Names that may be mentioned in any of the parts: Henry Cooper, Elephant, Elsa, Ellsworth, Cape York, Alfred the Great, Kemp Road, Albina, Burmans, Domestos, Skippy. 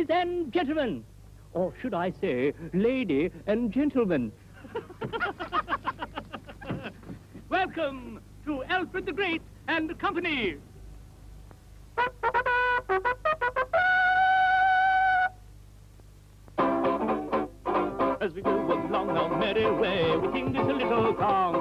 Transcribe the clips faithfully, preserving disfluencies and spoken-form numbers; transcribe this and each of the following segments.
ladies and gentlemen. Or should I say, lady and gentlemen. Welcome to Alfred the Great and Company. As we go along our merry way, we sing this little song.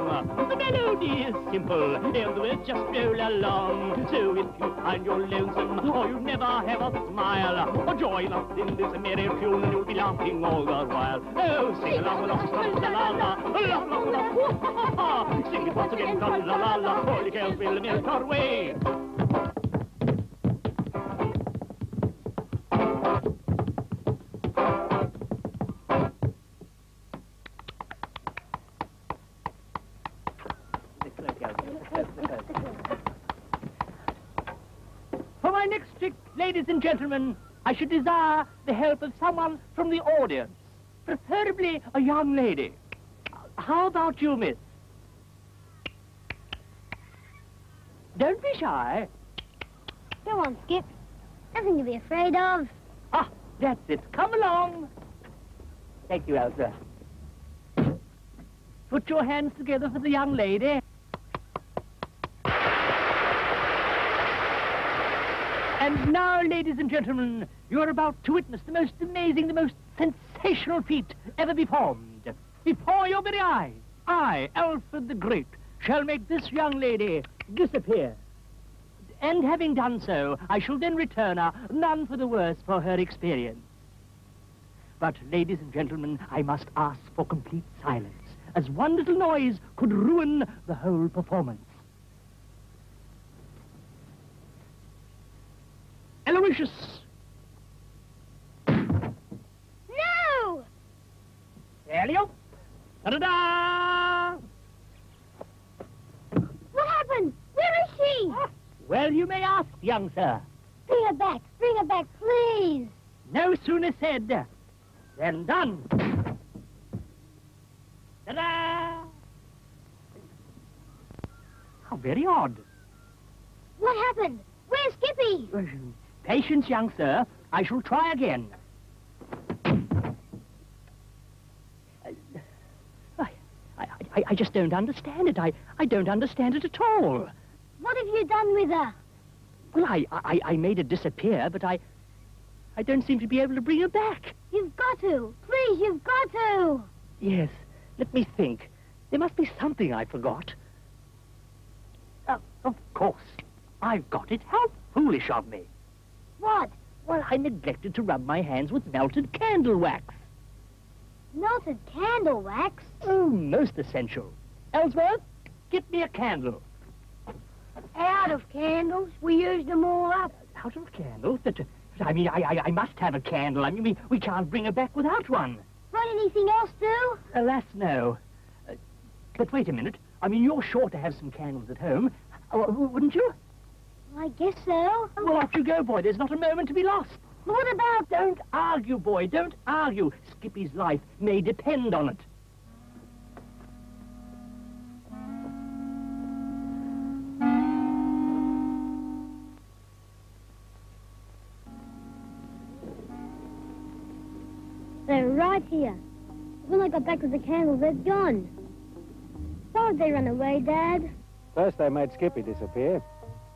The melody is simple, and we just roll along. So if you find you're lonesome, or you never have a smile, or join us in this merry tune, you'll be laughing all the while. Oh, sing along, along, along, la la la, along, along, along, ha ha ha. Sing it once again, la la la la, holy cow, we'll melt our way. For my next trick, ladies and gentlemen, I should desire the help of someone from the audience, preferably a young lady. How about you, miss? Don't be shy. Go on, Skip. Nothing to be afraid of. Ah, that's it. Come along. Thank you, Elsa. Put your hands together for the young lady. And now, ladies and gentlemen, you are about to witness the most amazing, the most sensational feat ever performed. Before your very eyes, I, Alfred the Great, shall make this young lady disappear. And having done so, I shall then return her, none for the worse for her experience. But, ladies and gentlemen, I must ask for complete silence, as one little noise could ruin the whole performance. Aloysius! No! Elio! Ta-da-da! What happened? Where is she? Ah, well, you may ask, young sir. Bring her back! Bring her back, please! No sooner said than done. Ta-da! How very odd. What happened? Where's Skippy? Patience, young sir. I shall try again. I, I, I, I just don't understand it. I, I don't understand it at all. What have you done with her? Well, I, I, I made her disappear, but I, I don't seem to be able to bring her back. You've got to. Please, you've got to. Yes. Let me think. There must be something I forgot. Uh, of course. I've got it. How foolish of me. What? Well, I neglected to rub my hands with melted candle wax. Melted candle wax? Oh, most essential. Ellsworth, get me a candle. Out of candles? We used them all up. Out of candles? But, but I mean, I, I, I must have a candle. I mean, we, we can't bring her back without one. Got anything else, Sue? Alas, no. Uh, but wait a minute. I mean, you're sure to have some candles at home, wouldn't you? I guess so. Well, off you go, boy. There's not a moment to be lost. But what about... Don't argue, boy. Don't argue. Skippy's life may depend on it. They're right here. When I got back with the candles, they're gone. Why did they run away, Dad? First they made Skippy disappear.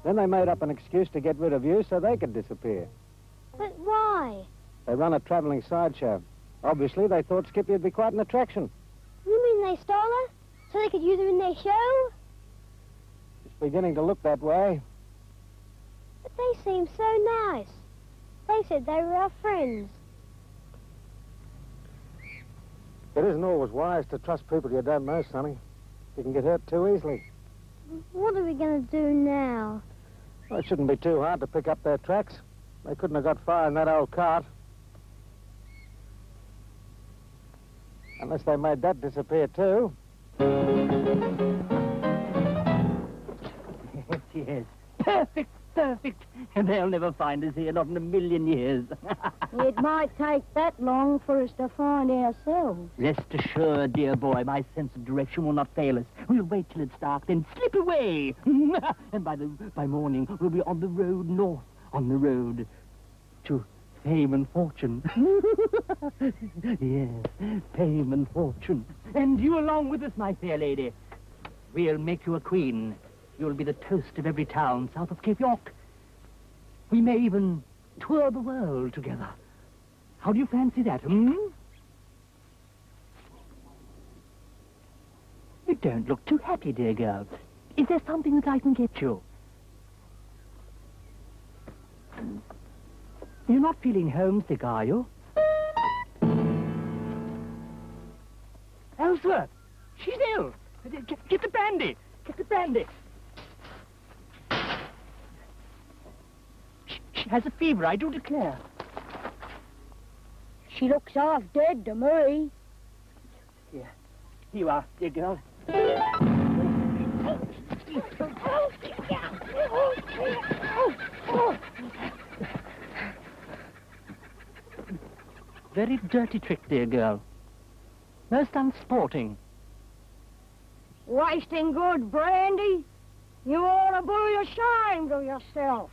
Then they made up an excuse to get rid of you so they could disappear. But why? They run a travelling sideshow. Obviously, they thought Skippy would be quite an attraction. You mean they stole her so they could use her in their show? It's beginning to look that way. But they seem so nice. They said they were our friends. It isn't always wise to trust people you don't know, Sonny. You can get hurt too easily. What are we going to do now? Well, it shouldn't be too hard to pick up their tracks. They couldn't have got far in that old cart. Unless they made that disappear, too. Yes, yes. Perfect, perfect. And they'll never find us here, not in a million years. It might take that long for us to find ourselves. Rest assured, dear boy, my sense of direction will not fail us. We'll wait till it's dark, then slip away. And by the by morning, we'll be on the road north, on the road to Fame and fortune. Yes, fame and fortune. And you along with us, my fair lady. We'll make you a queen. You'll be the toast of every town south of Cape York. We may even tour the world together. How do you fancy that, hmm? You don't look too happy, dear girl. Is there something that I can get you? You're not feeling homesick, are you? Ellsworth! She's ill! Get, get the brandy! Get the brandy! She, she has a fever, I do declare. She looks half dead to me. Here, here you are, dear girl. Very dirty trick, dear girl. Most unsporting. Wasting good brandy? You ought to be ashamed of yourself.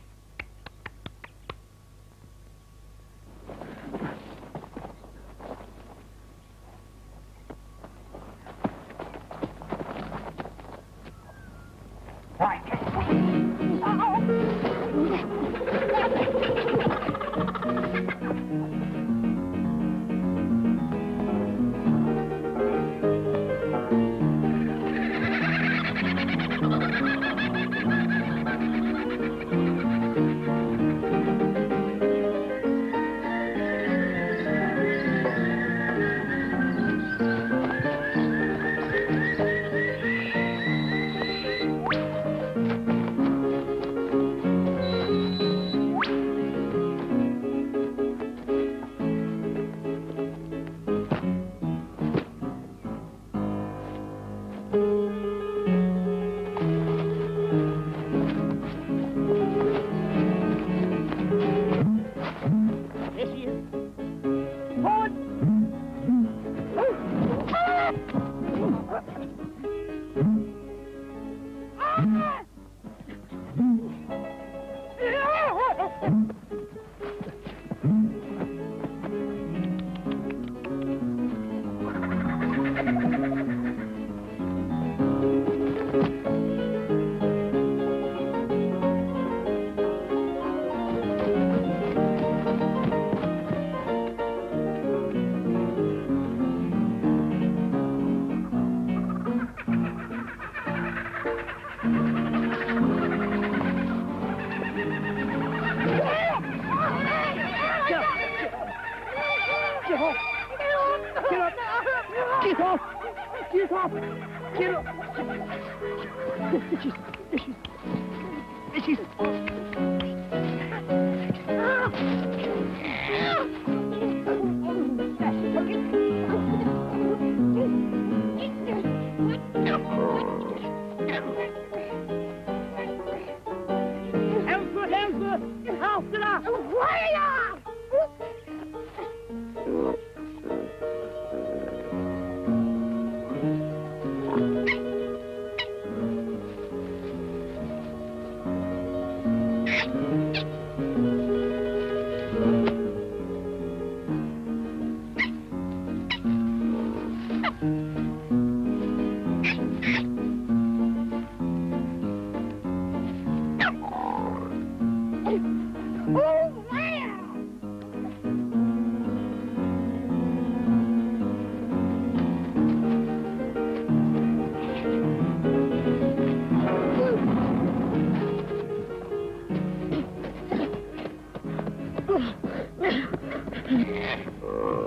Oh.